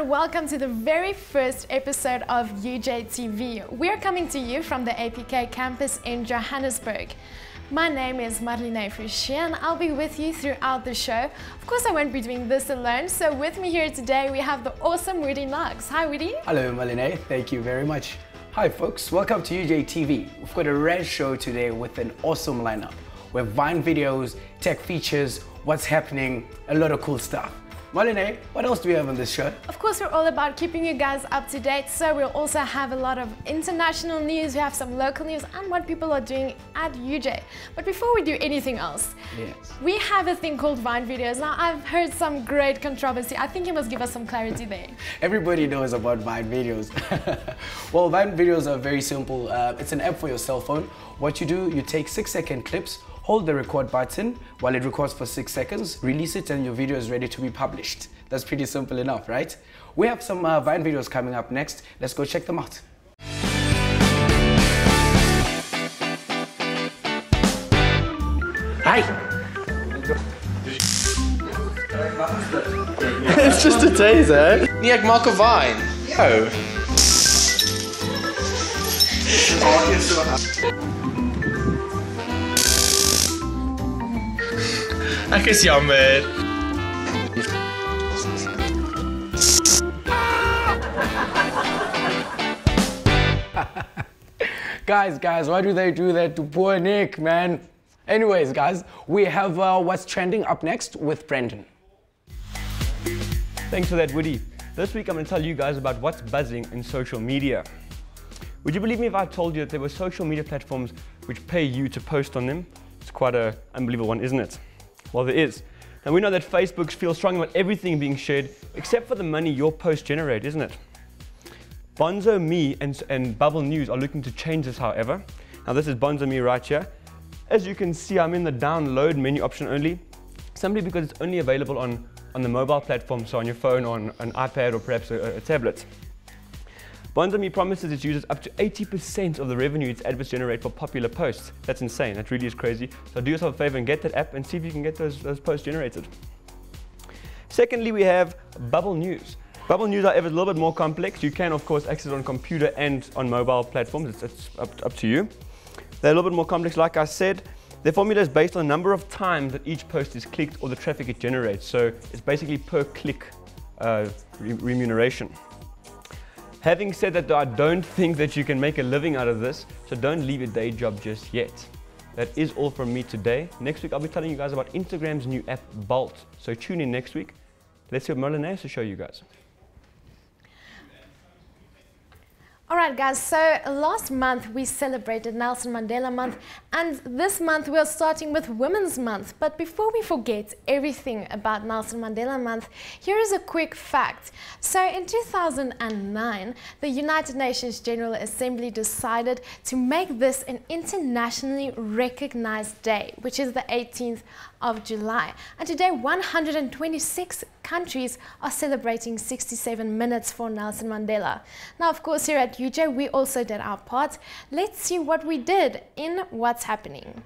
and welcome to the very first episode of UJTV. We're coming to you from the APK campus in Johannesburg. My name is Marlinée Fouché and I'll be with you throughout the show. Of course I won't be doing this alone, so with me here today we have the awesome Woody Knox. Hi Woody. Hello Marlinée, thank you very much. Hi folks, welcome to UJTV. We've got a rare show today with an awesome lineup. We have Vine videos, tech features, what's happening, a lot of cool stuff. Marlinée, what else do we have on this show? Of course, we're all about keeping you guys up to date, so we'll also have a lot of international news, we have some local news and what people are doing at UJ. But before we do anything else, we have a thing called Vine videos. Now, I've heard some great controversy. I think you must give us some clarity there. Everybody knows about Vine videos. Well, Vine videos are very simple. It's an app for your cell phone. What you do, you take 6-second clips, hold the record button while it records for 6 seconds, release it and your video is ready to be published. That's pretty simple enough, right? We have some Vine videos coming up next. Let's go check them out. Hi! It's just a taser. Jak Marco Vine. Yo! Ek is jammer. Guys, why do they do that to poor Nick, man? Anyways, guys, we have what's trending up next with Brendan. Thanks for that, Woody. This week I'm going to tell you guys about what's buzzing in social media. Would you believe me if I told you that there were social media platforms which pay you to post on them? It's quite an unbelievable one, isn't it? Well, there is. Now, we know that Facebook feels strong about everything being shared, except for the money your posts generate, isn't it? Bonzo Me and Bubble News are looking to change this, however. Now, this is Bonzo Me right here. As you can see, I'm in the download menu option only, simply because it's only available on the mobile platform, so on your phone, on an iPad, or perhaps a tablet. Bonzo Me promises its users up to 80% of the revenue its adverts generate for popular posts. That's insane, that really is crazy. So do yourself a favor and get that app and see if you can get those posts generated. Secondly, we have Bubble News. Bubble News, however, is a little bit more complex. You can, of course, access it on computer and on mobile platforms. It's up to you. They're a little bit more complex, like I said. Their formula is based on the number of times that each post is clicked or the traffic it generates. So it's basically per click remuneration. Having said that, though, I don't think that you can make a living out of this, so don't leave your day job just yet. That is all from me today. Next week, I'll be telling you guys about Instagram's new app, Bolt. So tune in next week. Let's see what Marlinée has to show you guys. All right, guys, so last month we celebrated Nelson Mandela Month, and this month we're starting with Women's Month. But before we forget everything about Nelson Mandela Month, here is a quick fact. So in 2009, the United Nations General Assembly decided to make this an internationally recognized day, which is the 18th of July. And today, 126 countries are celebrating 67 minutes for Nelson Mandela. Now, of course, here at UJ, we also did our part. Let's see what we did in What's Happening.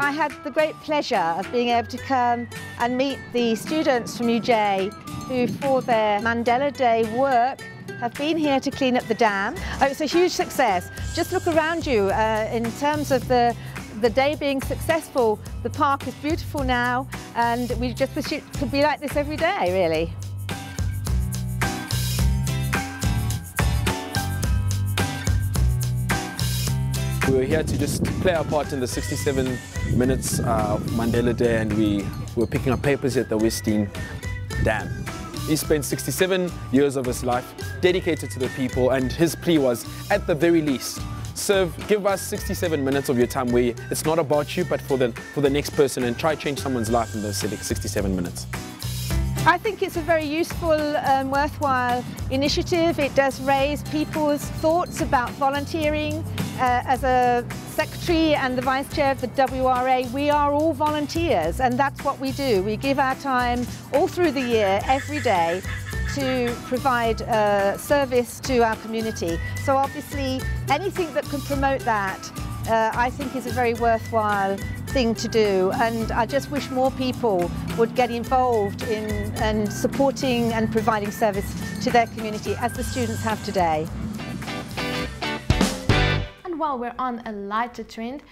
I had the great pleasure of being able to come and meet the students from UJ who, for their Mandela Day work, have been here to clean up the dam. Oh, it's a huge success. Just look around you. In terms of the day being successful, the park is beautiful now, and we just wish it could be like this every day, really. We were here to just play our part in the 67 minutes of Mandela Day, and we were picking up papers at the Westdene Dam. He spent 67 years of his life dedicated to the people, and his plea was, at the very least, serve, give us 67 minutes of your time where it's not about you but for the next person, and try to change someone's life in those 67 minutes. I think it's a very useful and worthwhile initiative. It does raise people's thoughts about volunteering as a secretary and the vice chair of the WRA, we are all volunteers, and that's what we do. We give our time all through the year, every day, to provide service to our community. So obviously, anything that can promote that, I think is a very worthwhile thing to do. And I just wish more people would get involved in and supporting and providing service to their community, as the students have today. And while we're on a lighter trend,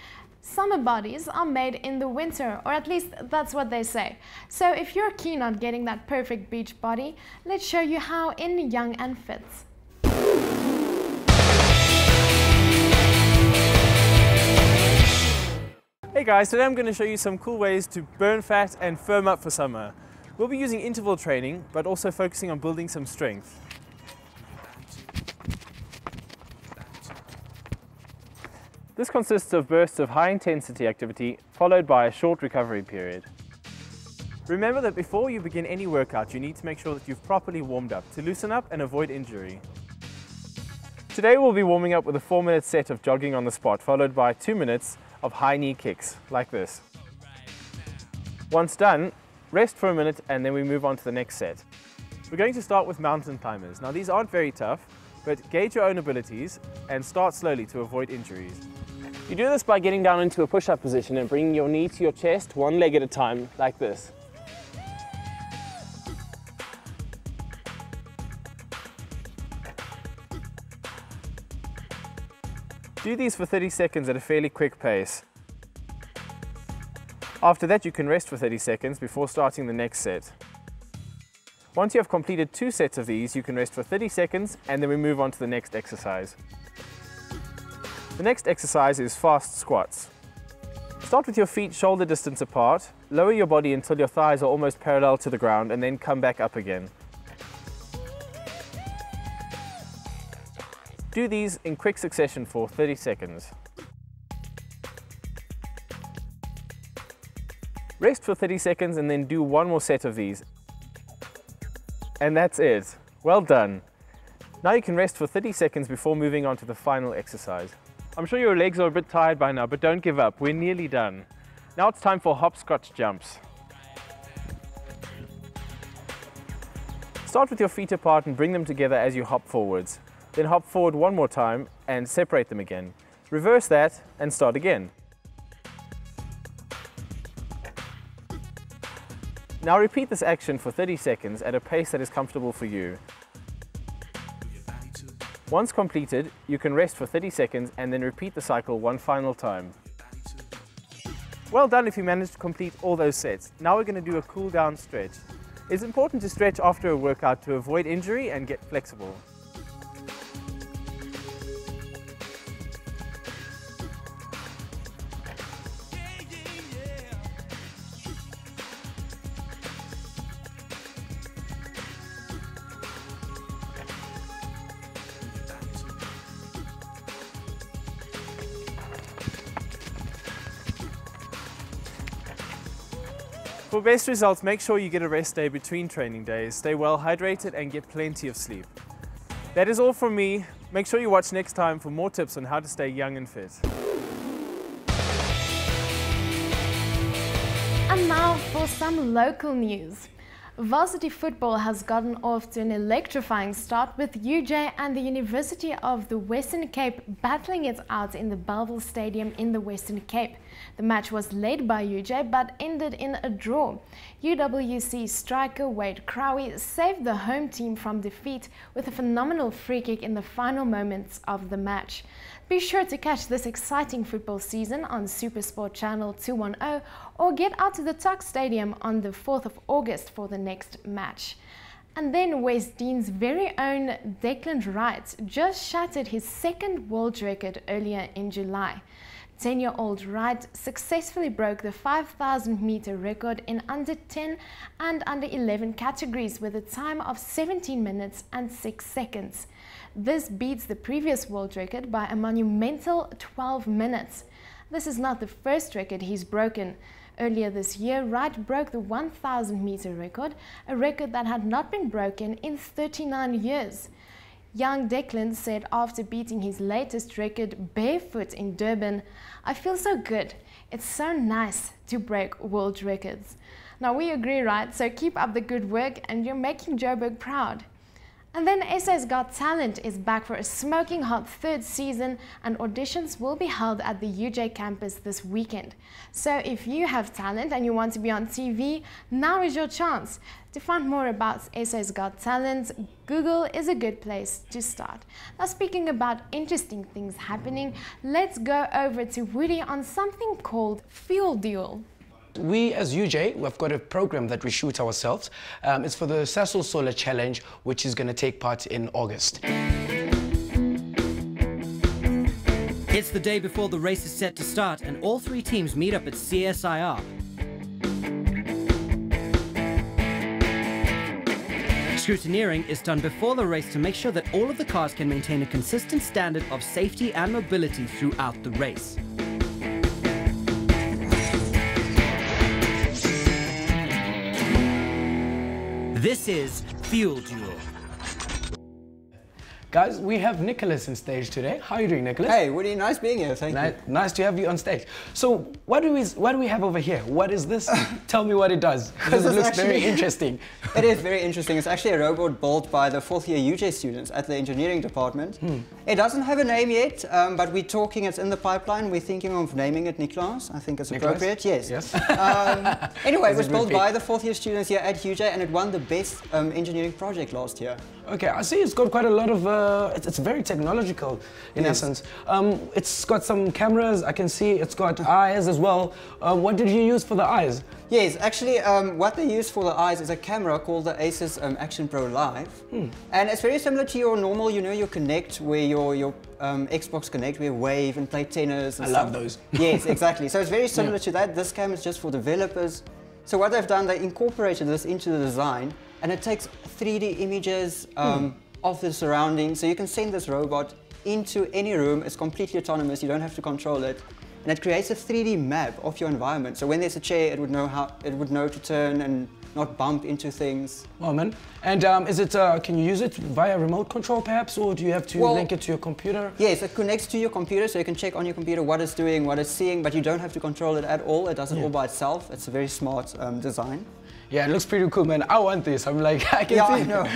summer bodies are made in the winter, or at least that's what they say. So if you're keen on getting that perfect beach body, let's show you how in Young and Fit. Hey guys, today I'm going to show you some cool ways to burn fat and firm up for summer. We'll be using interval training, but also focusing on building some strength. This consists of bursts of high-intensity activity, followed by a short recovery period. Remember that before you begin any workout, you need to make sure that you've properly warmed up to loosen up and avoid injury. Today we'll be warming up with a 4-minute set of jogging on the spot, followed by 2 minutes of high knee kicks, like this. Once done, rest for a minute and then we move on to the next set. We're going to start with mountain climbers. Now these aren't very tough, but gauge your own abilities and start slowly to avoid injuries. You do this by getting down into a push-up position and bringing your knee to your chest, one leg at a time, like this. Do these for 30 seconds at a fairly quick pace. After that, you can rest for 30 seconds before starting the next set. Once you have completed 2 sets of these, you can rest for 30 seconds and then we move on to the next exercise. The next exercise is fast squats. Start with your feet shoulder distance apart, lower your body until your thighs are almost parallel to the ground and then come back up again. Do these in quick succession for 30 seconds. Rest for 30 seconds and then do one more set of these. And that's it. Well done. Now you can rest for 30 seconds before moving on to the final exercise. I'm sure your legs are a bit tired by now, but don't give up, we're nearly done. Now it's time for hopscotch jumps. Start with your feet apart and bring them together as you hop forwards. Then hop forward one more time and separate them again. Reverse that and start again. Now repeat this action for 30 seconds at a pace that is comfortable for you. Once completed, you can rest for 30 seconds and then repeat the cycle one final time. Well done if you managed to complete all those sets. Now we're going to do a cool down stretch. It's important to stretch after a workout to avoid injury and get flexible. For best results, make sure you get a rest day between training days, stay well hydrated and get plenty of sleep. That is all from me. Make sure you watch next time for more tips on how to stay young and fit. And now for some local news. Varsity football has gotten off to an electrifying start with UJ and the University of the Western Cape battling it out in the Bubble Stadium in the Western Cape. The match was led by UJ but ended in a draw. UWC striker Wade Crowe saved the home team from defeat with a phenomenal free kick in the final moments of the match. Be sure to catch this exciting football season on Super Sport Channel 210 or get out to the Tuck Stadium on the 4th of August for the next match. And then Westdene's very own Declan Wright just shattered his second world record earlier in July. 10-year-old Wright successfully broke the 5,000-meter record in under 10 and under 11 categories with a time of 17 minutes and 6 seconds. This beats the previous world record by a monumental 12 minutes. This is not the first record he's broken. Earlier this year, Wright broke the 1,000-meter record, a record that had not been broken in 39 years. Young Declan said after beating his latest record barefoot in Durban, "I feel so good. It's so nice to break world records." Now we agree, right? So keep up the good work and you're making Joburg proud. And then SA's Got Talent is back for a smoking hot third season, and auditions will be held at the UJ campus this weekend. So if you have talent and you want to be on TV, now is your chance. To find more about SA's Got Talent, Google is a good place to start. Now speaking about interesting things happening, let's go over to Woody on something called Fuel Duel. We as UJ, we've got a program that we shoot ourselves. It's for the Sasol Solar Challenge, which is going to take part in August. It's the day before the race is set to start, and all three teams meet up at CSIR. Scrutineering is done before the race to make sure that all of the cars can maintain a consistent standard of safety and mobility throughout the race. This is Fuel Duel. Guys, we have Nicholas on stage today. How are you doing, Nicholas? Hey, Woody, nice being here, thank you. Nice to have you on stage. So, what do we have over here? What is this? Tell me what it does, because it looks very interesting. It is very interesting. It's actually a robot built by the fourth year UJ students at the engineering department. It doesn't have a name yet, but we're talking, it's in the pipeline. We're thinking of naming it Nicholas. I think it's appropriate, yes. Anyway, it was built by the fourth year students here at UJ, and it won the best engineering project last year. Okay, I see it's got quite a lot of, it's very technological in essence. It's got some cameras, I can see, it's got eyes as well. What did you use for the eyes? Yes, actually what they use for the eyes is a camera called the Asus Action Pro Live. And it's very similar to your normal, you know, your Kinect, where your Xbox Kinect, where you wave and play tennis. And I love those. Yes, exactly. So it's very similar to that. This cam is just for developers. So what they've done, they incorporated this into the design, and it takes 3D images of the surroundings, so you can send this robot into any room. It's completely autonomous, you don't have to control it, and it creates a 3D map of your environment. So when there's a chair, it would know how, it would know to turn and not bump into things. Oh man! And is it? Can you use it via remote control, perhaps, or do you have to link it to your computer? Yes, it connects to your computer, so you can check on your computer what it's doing, what it's seeing, but you don't have to control it at all. It does it all by itself. It's a very smart design. Yeah, it looks pretty cool, man. I want this. I'm like, I can see. I know.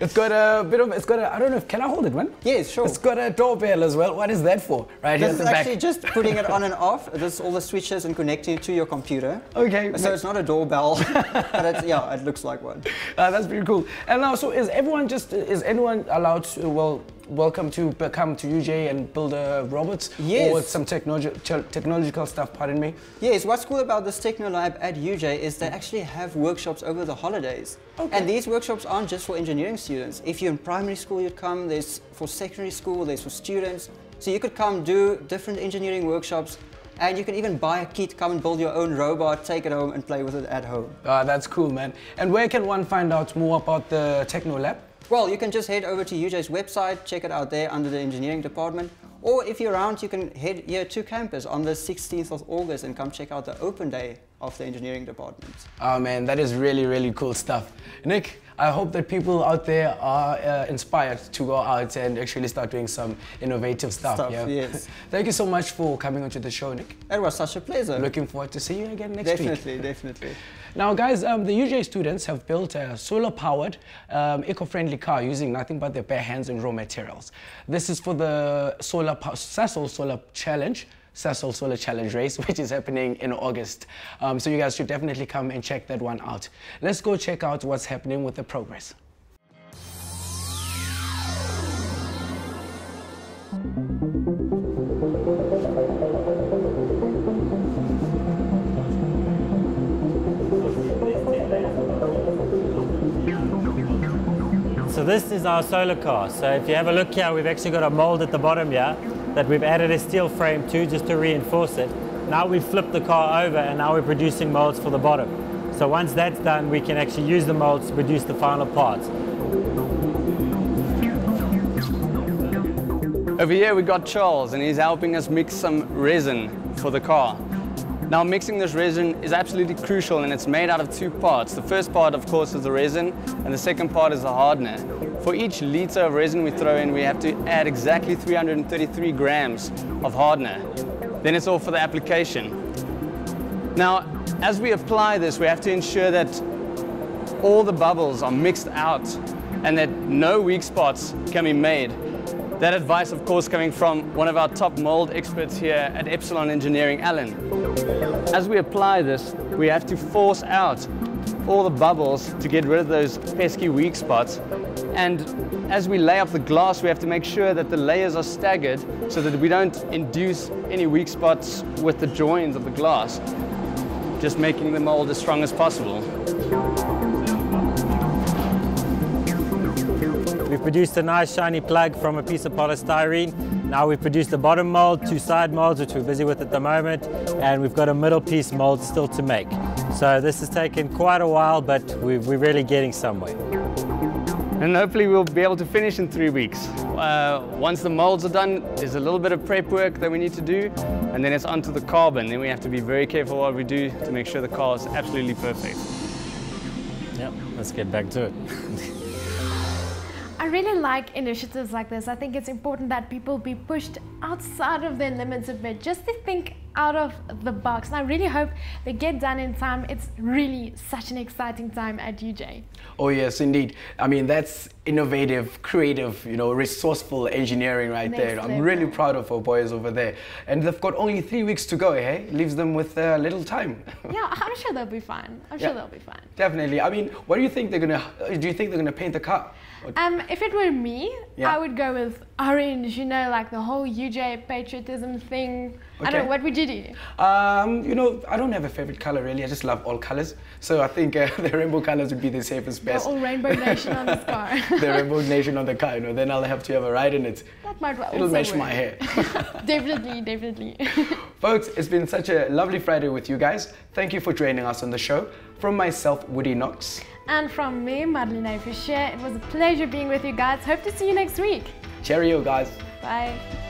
It's got a bit of, it's got a, I don't know, can I hold it, man? Yes, sure. It's got a doorbell as well. What is that for? Right here at the back. This is actually just putting it on and off. This is all the switches and connecting it to your computer. Okay. So it's not a doorbell, but it's, yeah, it looks like one. That's pretty cool. And now, so is everyone just, is anyone allowed to, welcome to come to UJ and build a robot or some technological stuff, pardon me? Yes, what's cool about this Techno Lab at UJ is they actually have workshops over the holidays. Okay. And these workshops aren't just for engineering students. If you're in primary school, you'd come. There's for secondary school, there's for students. So you could come do different engineering workshops, and you can even buy a kit, come and build your own robot, take it home and play with it at home. Ah, that's cool, man. And where can one find out more about the Techno Lab? Well, you can just head over to UJ's website, check it out there under the engineering department. Or if you're around, you can head here to campus on the 16th of August and come check out the open day of the engineering department. Oh man, that is really, really cool stuff. Nick, I hope that people out there are inspired to go out and actually start doing some innovative stuff. Yeah? Yes. Thank you so much for coming onto the show, Nick. It was such a pleasure. Looking forward to see you again next week. Definitely. Now guys, the UJ students have built a solar-powered, eco-friendly car using nothing but their bare hands and raw materials. This is for the Sasol Solar Challenge. Sasol Solar Challenge race, which is happening in August. So you guys should definitely come and check that one out. Let's go check out what's happening with the progress. So this is our solar car. So if you have a look here, we've actually got a mold at the bottom here that we've added a steel frame to just to reinforce it. Now we've flipped the car over and now we're producing molds for the bottom. So once that's done, we can actually use the molds to produce the final parts. Over here we got Charles, and he's helping us mix some resin for the car. Now mixing this resin is absolutely crucial, and it's made out of two parts. The first part of course is the resin, and the second part is the hardener. For each litre of resin we throw in, we have to add exactly 333 grams of hardener. Then it's all for the application. Now, as we apply this, we have to ensure that all the bubbles are mixed out and that no weak spots can be made. That advice, of course, coming from one of our top mold experts here at Epsilon Engineering, Alan. As we apply this, we have to force out all the bubbles to get rid of those pesky weak spots. And as we lay up the glass, we have to make sure that the layers are staggered so that we don't induce any weak spots with the joins of the glass, just making the mold as strong as possible. We've produced a nice shiny plug from a piece of polystyrene. Now we've produced the bottom mold, two side molds, which we're busy with at the moment, and we've got a middle piece mold still to make. So this has taken quite a while, but we're really getting somewhere. And hopefully we'll be able to finish in 3 weeks. Once the molds are done, there's a little bit of prep work that we need to do, and then it's onto the carbon. Then we have to be very careful what we do to make sure the car is absolutely perfect. Yep, let's get back to it. I really like initiatives like this. I think it's important that people be pushed outside of their limits a bit, just to think out of the box. And I really hope they get done in time. It's really such an exciting time at UJ. Oh yes, indeed. I mean, that's innovative, creative, you know, resourceful engineering right there. I'm really proud of our boys over there. And they've got only 3 weeks to go, hey? Leaves them with a little time. Yeah, I'm sure they'll be fine. I'm sure they'll be fine. Definitely. I mean, what do you think they're gonna, do you think they're gonna paint the car? If it were me, I would go with orange, you know, like the whole UJ patriotism thing. Okay. I don't know, what would you do? You know, I don't have a favorite color really. I just love all colors. So I think the rainbow colors would be the safest best. All Rainbow Nation on this car. The Rainbow Nation on the car, you know, then I'll have to have a ride in it. That might work. It'll match my hair. Definitely, definitely. Folks, it's been such a lovely Friday with you guys. Thank you for joining us on the show. From myself, Woody Knox. And from me, Marlinée Fouché, it was a pleasure being with you guys. Hope to see you next week. Cheerio, guys. Bye.